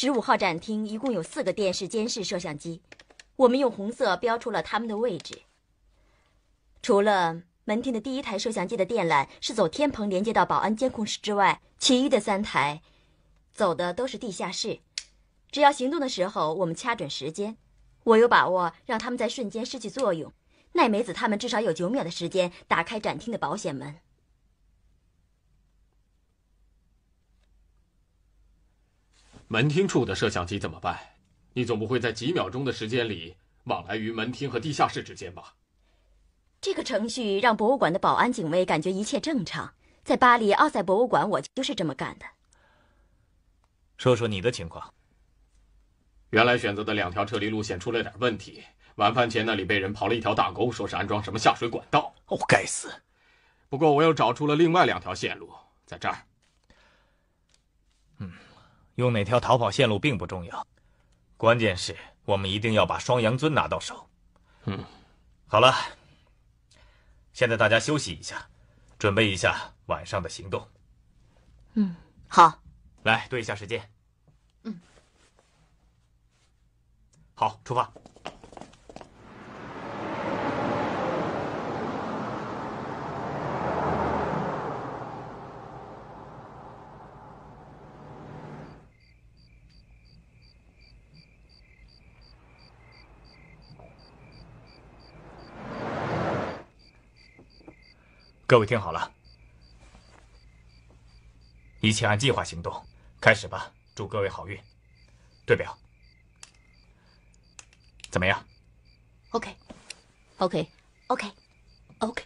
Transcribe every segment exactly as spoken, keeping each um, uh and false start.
十五号展厅一共有四个电视监视摄像机，我们用红色标出了它们的位置。除了门厅的第一台摄像机的电缆是走天棚连接到保安监控室之外，其余的三台走的都是地下室。只要行动的时候我们掐准时间，我有把握让他们在瞬间失去作用。奈美子他们至少有九秒的时间打开展厅的保险门。门厅处的摄像机怎么办？你总不会在几秒钟的时间里往来于门厅和地下室之间吧？这个程序让博物馆的保安警卫感觉一切正常。在巴黎奥赛博物馆，我就是这么干的。说说你的情况。原来选择的两条撤离路线出了点问题。晚饭前那里被人刨了一条大沟，说是安装什么下水管道。哦，该死！不过我又找出了另外两条线路，在这儿。嗯。用哪条逃跑线路并不重要，关键是我们一定要把双羊尊拿到手。嗯，好了，现在大家休息一下，准备一下晚上的行动。嗯，好。来对一下时间。嗯，好，出发。各位听好了，一切按计划行动，开始吧！祝各位好运。对表怎么样 ？OK，OK，OK，OK。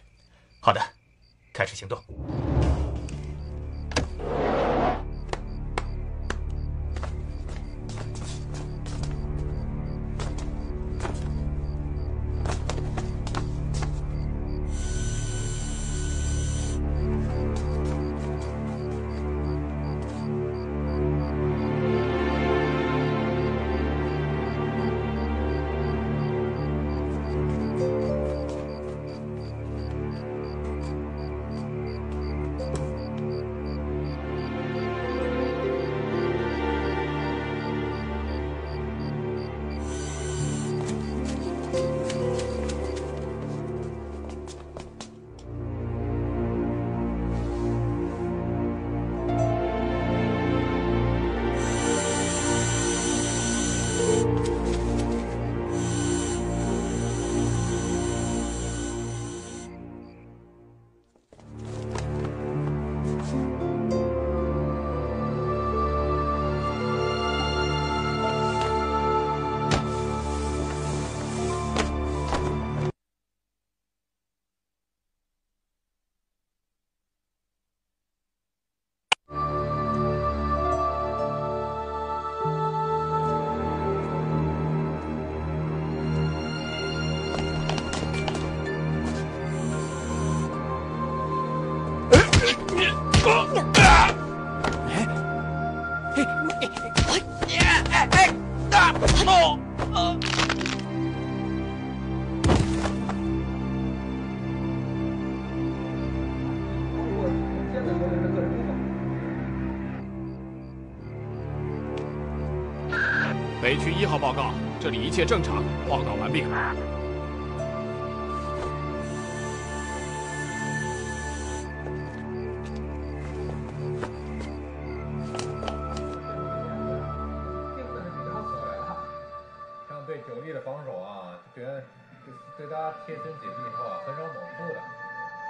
好的，开始行动。北区一号报告，这里一切正常。报告完毕。像对九力的防守啊，觉得对他贴身紧逼以后啊，很少猛扑的。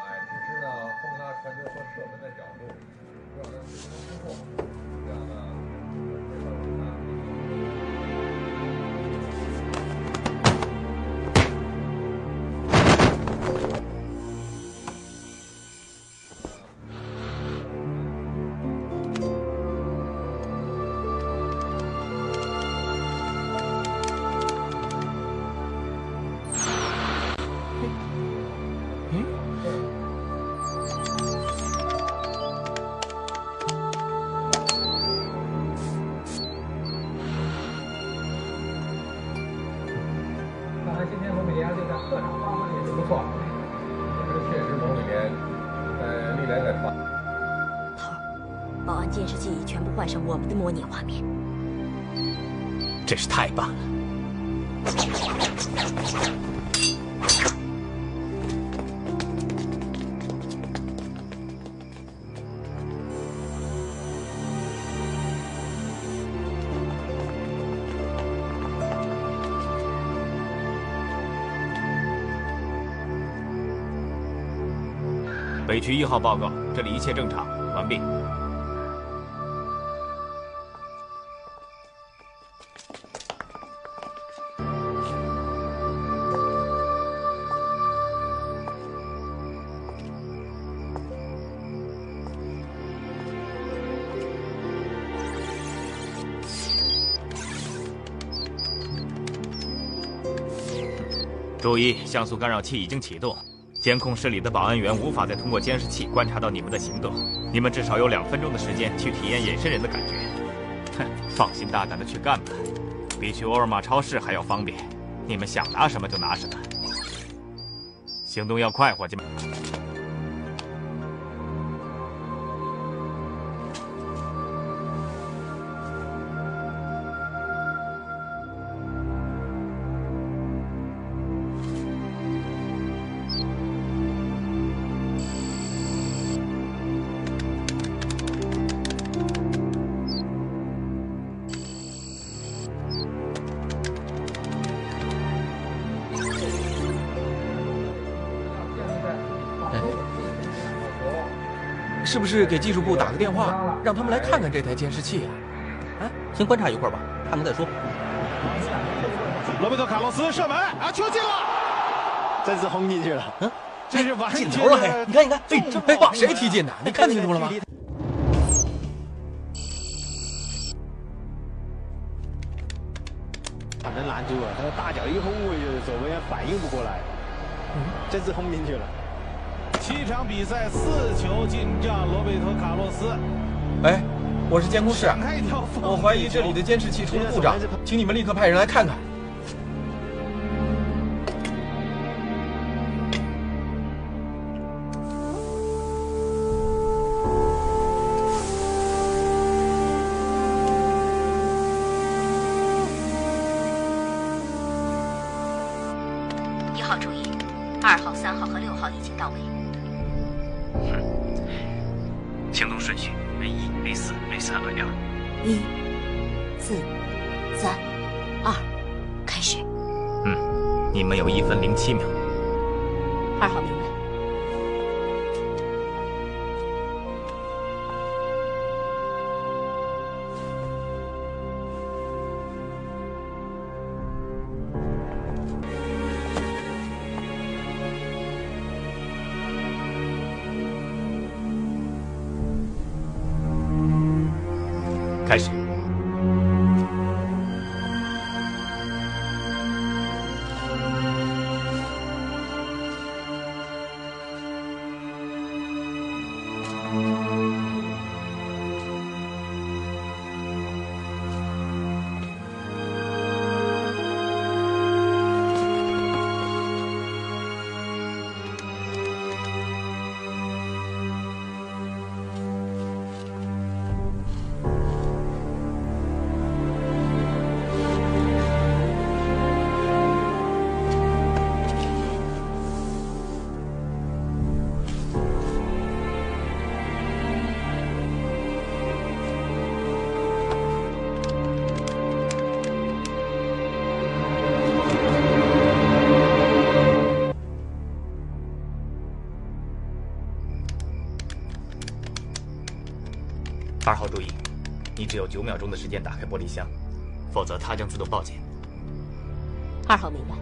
哎，只是呢，轰他传球和射门的角度，让他最终突破。这样呢。监视器全部换上我们的模拟画面。真是太棒了。 北区一号报告，这里一切正常，完毕。注意，像素干扰器已经启动。 监控室里的保安员无法再通过监视器观察到你们的行动，你们至少有两分钟的时间去体验隐身人的感觉。哼，放心大胆的去干吧，比去沃尔玛超市还要方便。你们想拿什么就拿什么，行动要快，伙计们。是不是给技术部打个电话，让他们来看看这台监视器啊？哎，先观察一会儿吧，看看再说。罗贝托·卡洛斯射门啊，球进了！再次轰进去了。嗯，这是完进球了，嘿，你看，你看，哎，这哎，谁踢进的？你看清楚了吗？ 反正拦住了，他的大脚一轰过去，守门员反应不过来，嗯，这次轰进去了。 七场比赛四球进账，罗贝托·卡洛斯。哎，我是监控室，我怀疑这里的监视器出了故障，请你们立刻派人来看看。一号注意，二号、三号和六号已经到位。 行动顺序为一、为四、为三、为二。一、四、三、二，开始。嗯，你们有一分零七秒。二号明白。 开始。二号注意，你只有九秒钟的时间打开玻璃箱，否则它将自动报警。二号明白。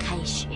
开始。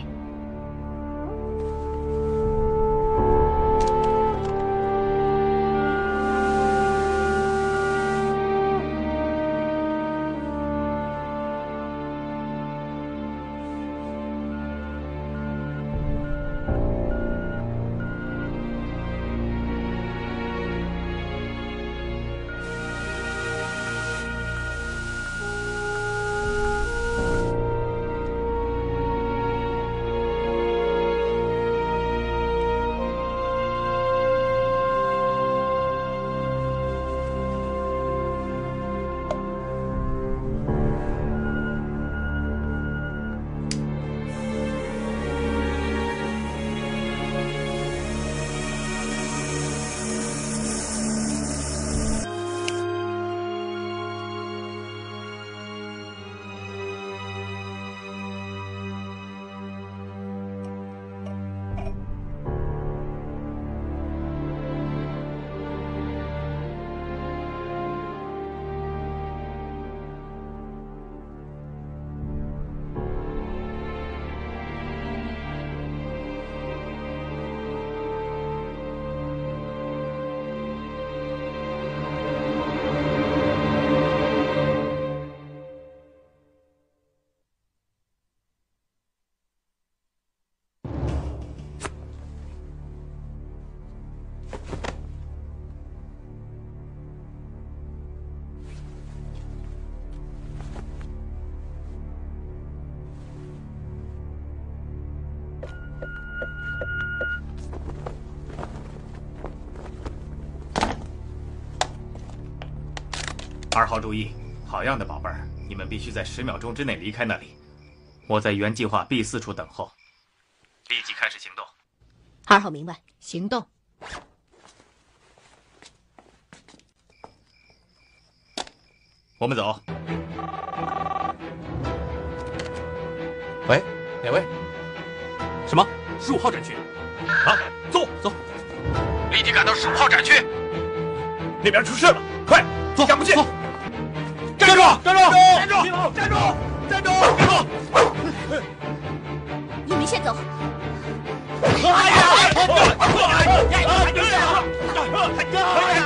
二号注意，好样的宝贝儿，你们必须在十秒钟之内离开那里。我在原计划 B 四处等候，立即开始行动。二号明白，行动。 我们走。喂，哪位？什么？十五号展区？啊，走走，立即赶到十五号展区。那边出事了，快，走，赶过去。站住！站住！站住！站住！站住！站住！你们先走。哎呀！哎呀！哎呀！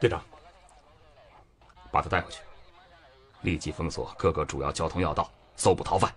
队长，把他带回去，立即封锁各个主要交通要道，搜捕逃犯。